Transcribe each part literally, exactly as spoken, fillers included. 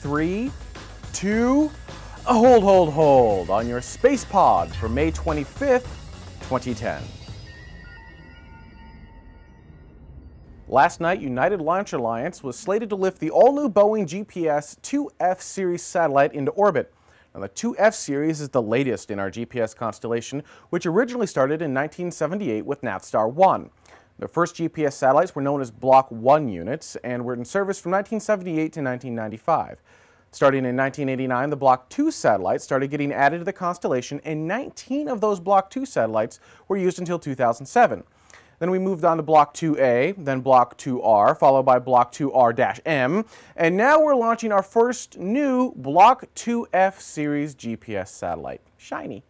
three, two, a hold, hold, hold on your space pod for May twenty-fifth, twenty ten. Last night, United Launch Alliance was slated to lift the all-new Boeing G P S two F series satellite into orbit. Now, the two F series is the latest in our G P S constellation, which originally started in nineteen seventy-eight with Navstar one. The first G P S satellites were known as Block one units and were in service from nineteen seventy-eight to nineteen ninety-five. Starting in nineteen eighty-nine, the Block two satellites started getting added to the constellation, and nineteen of those Block two satellites were used until two thousand seven. Then we moved on to Block two A, then Block two R, followed by Block two R M, and now we're launching our first new Block two F series G P S satellite. Shiny.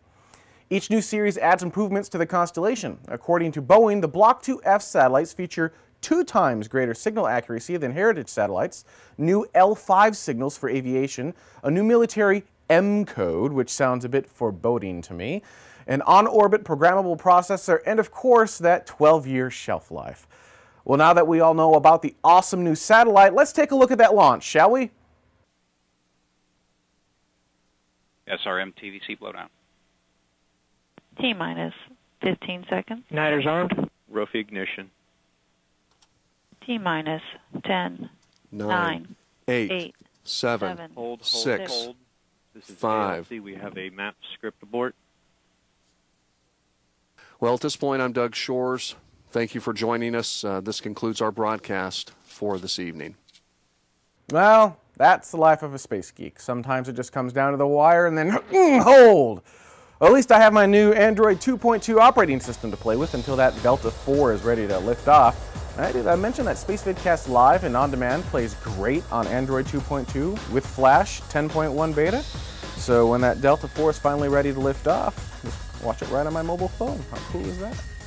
Each new series adds improvements to the constellation. According to Boeing, the Block two F satellites feature two times greater signal accuracy than heritage satellites, new L five signals for aviation, a new military M code, which sounds a bit foreboding to me, an on-orbit programmable processor, and of course that twelve year shelf life. Well, now that we all know about the awesome new satellite, let's take a look at that launch, shall we? S R M T V C blowdown. T minus fifteen seconds. Igniter's armed. R O F I ignition. T minus ten, nine, eight, seven, hold, hold, six, hold. This is five. A F C. We have a map script abort. Well, at this point, I'm Doug Shores. Thank you for joining us. Uh, this concludes our broadcast for this evening. Well, that's the life of a space geek. Sometimes it just comes down to the wire and then mm, hold. Well, at least I have my new Android two point two operating system to play with until that Delta four is ready to lift off. Right, did I mention that SpaceVidcast Live and On Demand plays great on Android two point two with Flash ten point one beta? So when that Delta four is finally ready to lift off, just watch it right on my mobile phone. How cool is that?